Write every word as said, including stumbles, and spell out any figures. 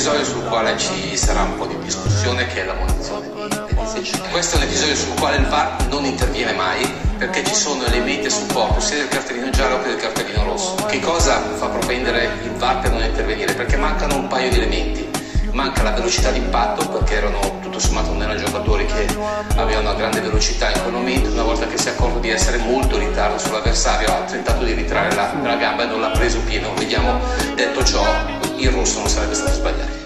episodio sul quale ci sarà un po' di discussione, che è la munizione di Pulisic. Questo è un episodio sul quale il V A R non interviene mai, perché ci sono elementi a supporto sia del cartellino giallo che del cartellino rosso. Che cosa fa propendere il V A R per non intervenire? Perché mancano un paio di elementi. Manca la velocità d'impatto, perché erano tutto sommato non erano giocatori che avevano una grande velocità in quel momento. Una volta che si è accorto di essere molto in ritardo sull'avversario, ha tentato di ritrarre la, la gamba e non l'ha preso pieno. Vediamo, detto ciò, il rosso non sarebbe stato sbagliato.